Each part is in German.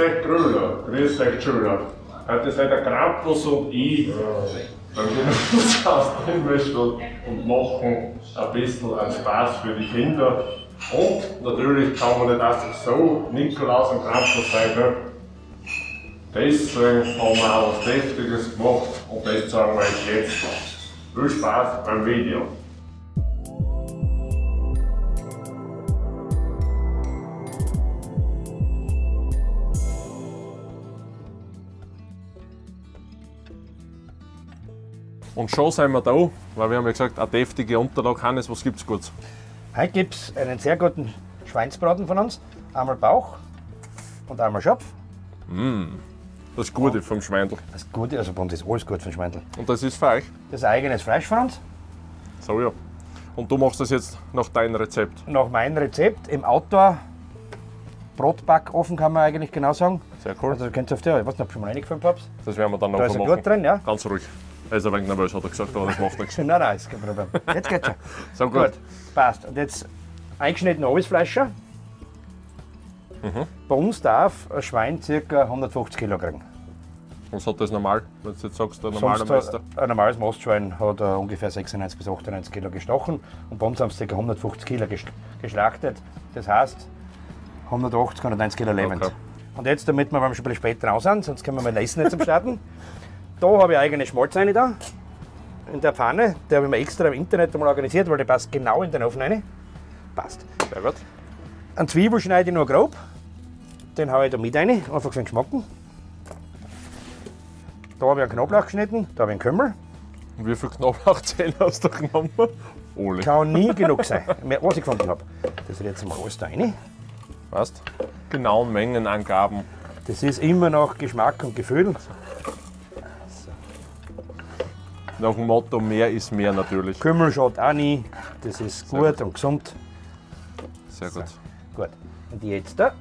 euch Grüller, grüß euch Schüler. Heute seid ihr Krampus und ich. Ja. Dann gehen wir uns aus Timischl und machen ein bisschen einen Spaß für die Kinder. Und natürlich kann man nicht einfach so Nikolaus und Krampus sein. Ne? Deswegen haben wir auch was Deftiges gemacht und das zeigen wir euch jetzt. Viel Spaß beim Video. Und schon sind wir da, weil wir haben ja gesagt, eine deftige Unterlage. Hannes, was gibt's Gutes? Heute gibt es einen sehr guten Schweinsbraten von uns. Einmal Bauch und einmal Schopf. Mm, das Gute vom Schweindl. Das Gute, also bei uns ist alles gut vom Schweindl. Und das ist Fleisch? Das ist ein eigenes Fleisch von uns. So ja. Und du machst das jetzt nach deinem Rezept? Nach meinem Rezept im Outdoor. Brotbackofen kann man eigentlich genau sagen. Sehr cool. Also du könntest auf der, was du noch schon mal reingefüllt habt. Das werden wir dann noch machen. Da ist Blut drin, ja. Ganz ruhig. Er ist ein wenig nervös, hat er gesagt, aber das macht nichts. Nein, nein, ist kein Problem. Jetzt geht's schon. So gut. Gut. Passt. Und jetzt eingeschnitten alles Fleisch schon. Mhm. Bei uns darf ein Schwein ca. 150 Kilo kriegen. Was hat das normal, wenn du jetzt sagst, der normale Meister? Ein normales Mastschwein hat ungefähr 96 bis 98 Kilo gestochen. Und bei uns haben sie ca. 150 Kilo geschlachtet. Das heißt 180, 190 Kilo lebend. Okay. Und jetzt, damit wir beim Spiel spät raus sind, sonst können wir mal Essen nicht zum Starten. Da habe ich eigene Schmalz rein da, in der Pfanne. Die habe ich mir extra im Internet mal organisiert, weil die passt genau in den Ofen rein. Passt. Sehr gut. Einen Zwiebel schneide ich nur grob. Den haue ich da mit rein, einfach für den Geschmacken. Da habe ich einen Knoblauch geschnitten, da habe ich einen Kümmel. Und wie viel Knoblauchzehen hast du genommen? Ole. Kann nie genug sein, was ich gefunden habe. Das rührt jetzt mal alles da rein. Passt. Genau Mengenangaben. Das ist immer nach Geschmack und Gefühl. Nach dem Motto, mehr ist mehr natürlich. Kümmel schaut auch nie, das ist gut und gesund. Sehr gut. So, gut. Und jetzt da?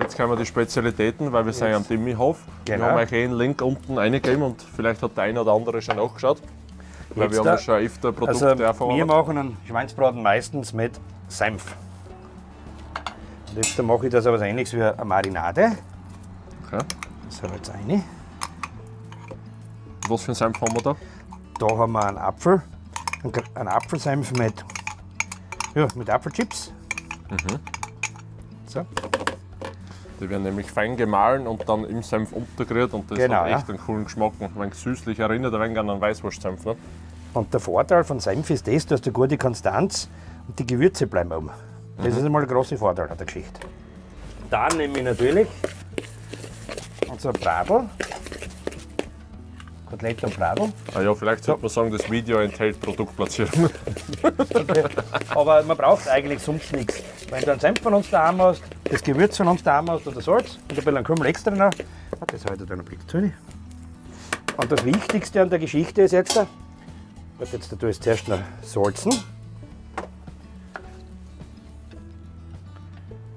Jetzt können wir die Spezialitäten, weil wir sind am Timmihof. Genau. Wir haben euch einen Link unten reingegeben und vielleicht hat der eine oder andere schon nachgeschaut. Weil jetzt wir haben schon öfter Produkte erfahren. Wir machen einen Schweinsbraten meistens mit Senf. Und jetzt mache ich das aber so ähnliches wie eine Marinade. Okay. So, jetzt rein. Was für ein Senf haben wir da? Da haben wir einen Apfelsenf mit Apfelchips. Mhm. So. Die werden nämlich fein gemahlen und dann im Senf untergerührt und das hat echt einen coolen Geschmack. Ein wenig süßlich, erinnert ein wenig an einen Weißwurstsenf. Ne? Und der Vorteil von Senf ist das, dass du gute Konstanz und die Gewürze bleiben oben. Das ist einmal der große Vorteil an der Geschichte. Dann nehme ich natürlich unser Bratl. Kotelett und Bratl. Ah ja, vielleicht sollte man sagen, das Video enthält Produktplatzierung. Aber man braucht eigentlich sonst nichts. Wenn du einen Senf von uns daheim hast, das Gewürz von uns daheim hast oder Salz und ein bisschen Kümmel extra noch, das halte ich da noch Blick zu. Und das Wichtigste an der Geschichte ist jetzt, jetzt tue ich es zuerst noch salzen.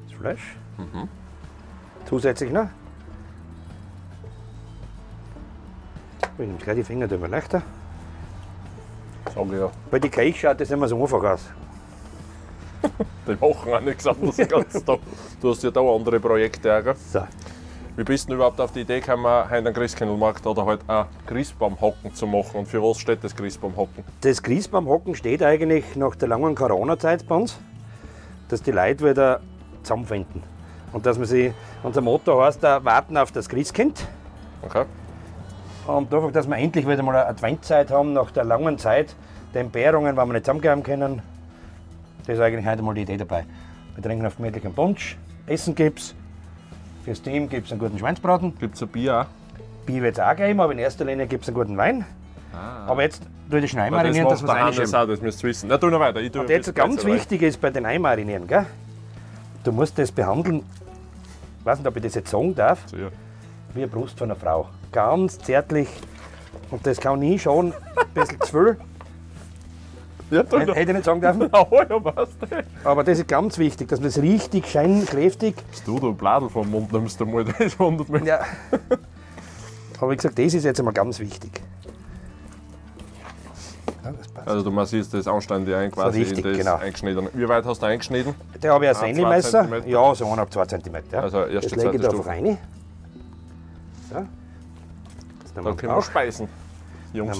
Das Fleisch. Mhm. Zusätzlich noch. Ich nehme gleich die Finger, da wird leichter. Ja. Bei den Krieg schaut das immer so einfach aus. Die machen auch nichts anderes den ganzen Tag. Du hast ja da andere Projekte auch, gell? So. Wie bist du überhaupt auf die Idee gekommen, heute einen Christkindlmarkt oder halt einen Christbaumhocken zu machen? Und für was steht das Christbaumhocken? Das Christbaumhocken steht eigentlich nach der langen Corona-Zeit bei uns, dass die Leute wieder zusammenfinden. Und dass man sich, unser Motto heißt, warten auf das Christkind. Okay. Und einfach, dass wir endlich wieder mal eine Adventzeit haben, nach der langen Zeit der Entbehrungen, wenn wir nicht zusammenkommen können. Das ist eigentlich heute mal die Idee dabei. Wir trinken auf gemütlichen Punsch, Essen gibt's, fürs Team gibt's einen guten Schweinsbraten. Gibt's ein Bier auch? Bier wird's auch geben, aber in erster Linie gibt's einen guten Wein. Ah. Aber jetzt tue ich das schon einmarinieren, dass wir es reinschieben. Das müsst ihr wissen. Na, tu noch weiter. Und jetzt ganz wichtig ist bei den Einmarinieren, gell? Du musst das behandeln, ich weiß nicht, ob ich das jetzt sagen darf, wie eine Brust von einer Frau. Ganz zärtlich und das kann ich schon ein bisschen zu viel. Ja, hätte ich nicht sagen dürfen. Aber das ist ganz wichtig, dass man das richtig schön kräftig. Du Bladel vom Mund nimmst du mal, das wundert mich. Ja. Aber wie gesagt, das ist jetzt einmal ganz wichtig. Ja, das passt. Also du massierst das anständig ein, quasi so richtig, in das eingeschnitten. Wie weit hast du eingeschnitten? Da habe ich ein Sendelmesser. Ja, so 1,5-2 cm. Ja. Also erste, zweite Stufe. Ich lege ich da rein. So. Da können wir speisen, Jungs.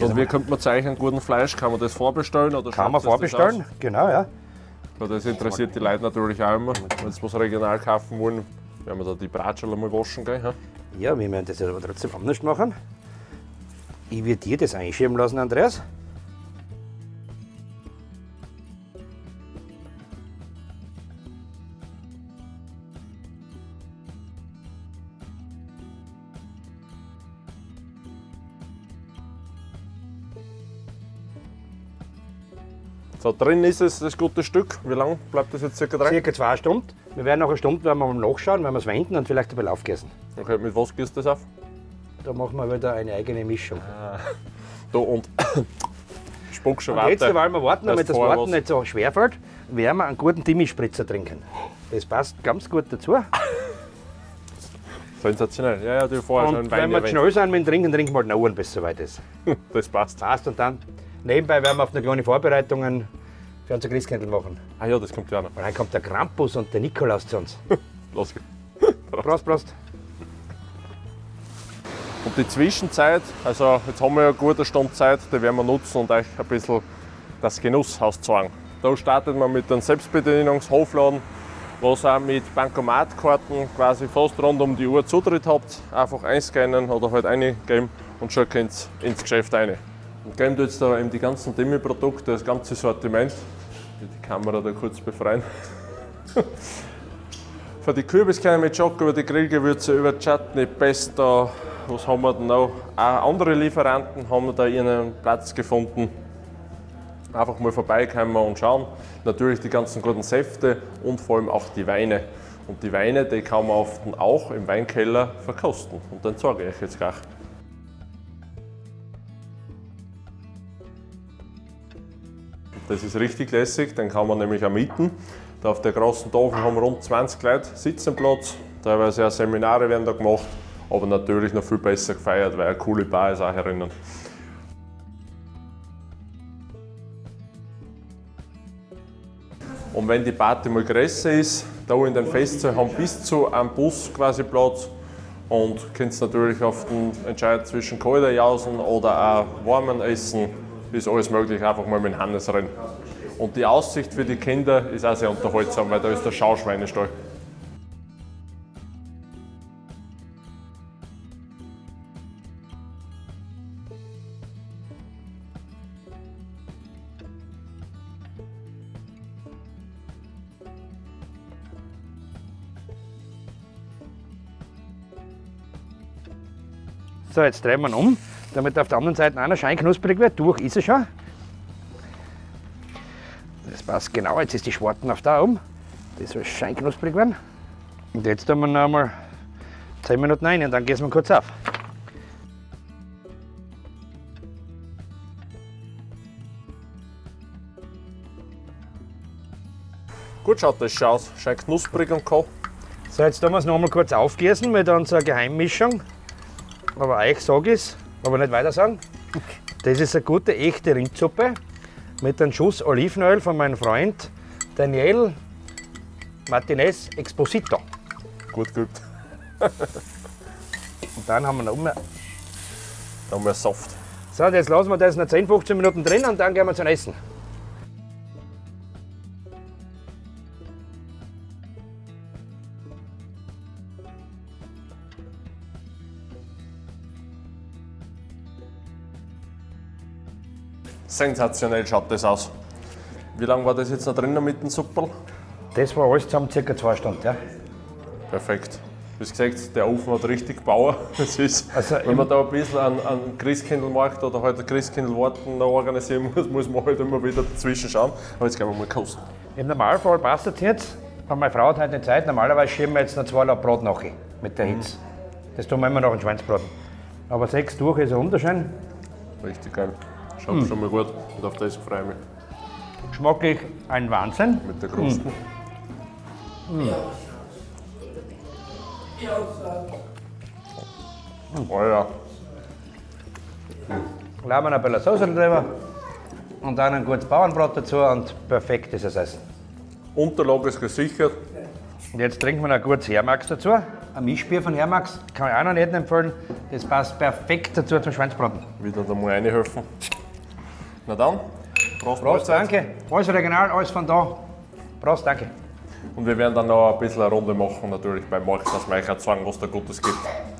Also wie könnte man zeichnen, guten Fleisch? Kann man das vorbestellen? Oder kann man vorbestellen, genau, ja. Das interessiert die Leute natürlich auch immer. Wenn sie was regional kaufen wollen, werden wir da die Bratschel einmal waschen gehen. Ja, wir werden das jetzt aber trotzdem anders machen. Ich würde dir das einschieben lassen, Andreas. So, drin ist es, das gute Stück. Wie lange bleibt das jetzt circa drin? Circa 2 Stunden. Wir werden nach einer Stunde mal nachschauen, wenn wir es wenden und vielleicht ein bisschen aufgessen. Okay, mit was gießt das auf? Da machen wir wieder eine eigene Mischung. Ah. Da und spuck schon weiter. Jetzt, weil wir warten, damit das Warten nicht so schwer fällt, werden wir einen guten Timischspritzer trinken. Das passt ganz gut dazu. Sensationell. Ja, ja, die vorher schon. Wenn wir schnell sind mit dem Trinken, trinken wir halt noch einen, bis es soweit ist. Das passt. Passt und dann. Nebenbei werden wir auf eine kleine Vorbereitungen für unser Christkindl machen. Ah ja, das kommt ja auch noch. Und dann kommt der Krampus und der Nikolaus zu uns. Los geht's. Prost, Prost. Und die Zwischenzeit, also jetzt haben wir ja eine gute Stunde Zeit, die werden wir nutzen und euch ein bisschen das Genusshaus zeigen. Da startet man mit einem Selbstbedienungshofladen, was auch mit Bankomatkarten quasi fast rund um die Uhr Zutritt habt. Einfach einscannen oder halt reingeben und schon könnt ihr ins Geschäft rein. Und geben jetzt da eben die ganzen Timi-Produkte, das ganze Sortiment. Ich will die Kamera da kurz befreien. Für die Kürbiskerne mit Schock, über die Grillgewürze, über Chutney, Pesto, was haben wir denn noch? Auch andere Lieferanten haben da ihren Platz gefunden. Einfach mal vorbeikommen und schauen. Natürlich die ganzen guten Säfte und vor allem auch die Weine. Und die Weine, die kann man oft auch im Weinkeller verkosten. Und den zeige ich euch jetzt gleich. Das ist richtig lässig, den kann man nämlich auch mieten. Da auf der großen Tafel haben rund 20 Leute Sitzenplatz. Teilweise auch Seminare werden da gemacht, aber natürlich noch viel besser gefeiert, weil eine coole Bar ist auch herinnen. Und wenn die Party mal größer ist, da in den Festsaal haben bis zu einem Bus quasi Platz. Und könnt natürlich auf den Entscheid zwischen kalten Jausen oder auch warmen Essen. Ist alles möglich, einfach mal mit dem Hannes rein. Und die Aussicht für die Kinder ist auch sehr unterhaltsam, weil da ist der Schauschweinestall. So, jetzt drehen wir ihn um. Damit auf der anderen Seite einer schön knusprig wird. Durch ist er schon. Das passt genau. Jetzt ist die Schwarten auf da oben. Das soll schön knusprig werden. Und jetzt tun wir noch einmal 10 Minuten rein und dann gießen wir kurz auf. Gut, schaut das schon aus. Schön knusprig und koch. So, jetzt tun wir es noch einmal kurz aufgießen mit unserer Geheimmischung. Aber euch sage ich es. Aber nicht weiter sagen. Das ist eine gute, echte Rindsuppe mit einem Schuss Olivenöl von meinem Freund Daniel Martinez Exposito. Gut geübt. Und dann haben wir noch mehr. Noch mehr Saft. So, jetzt lassen wir das noch 10-15 Minuten drin und dann gehen wir zum Essen. Sensationell schaut das aus. Wie lange war das jetzt noch drin mit dem Supperl? Das war alles zusammen ca. 2 Stunden. Ja. Perfekt. Wie gesagt, der Ofen hat richtig Power. Das ist, also wenn man da ein bisschen an Christkindlmarkt oder halt Christkindlwarten noch organisieren muss man halt immer wieder dazwischen schauen. Aber jetzt gehen wir mal kosten. Im Normalfall passt das jetzt. Aber meine Frau hat heute nicht Zeit. Normalerweise schieben wir jetzt noch 2 Laib Brot nach mit der Hitze. Das tun wir immer noch in Schweinsbraten. Aber 6 durch ist ein wunderschön. Richtig geil. Schaut schon mal gut und auf das freue ich mich. Geschmacklich ein Wahnsinn. Mit der Kruste. Oh ja. Lassen wir ein bisschen Sauce drüber und dann ein gutes Bauernbrot dazu und perfekt ist das Essen. Unterlage ist gesichert. Und jetzt trinken wir noch ein gutes Hermax dazu. Ein Mischbier von Hermax kann ich auch noch nicht empfehlen. Das passt perfekt dazu zum Schweinsbraten. Wieder da mal reinhelfen. Na dann, Prost, Prost, danke. Alles regional, alles von da. Prost, danke. Und wir werden dann noch ein bisschen eine Runde machen natürlich beim Markt, dass wir euch auch sagen, was da Gutes gibt.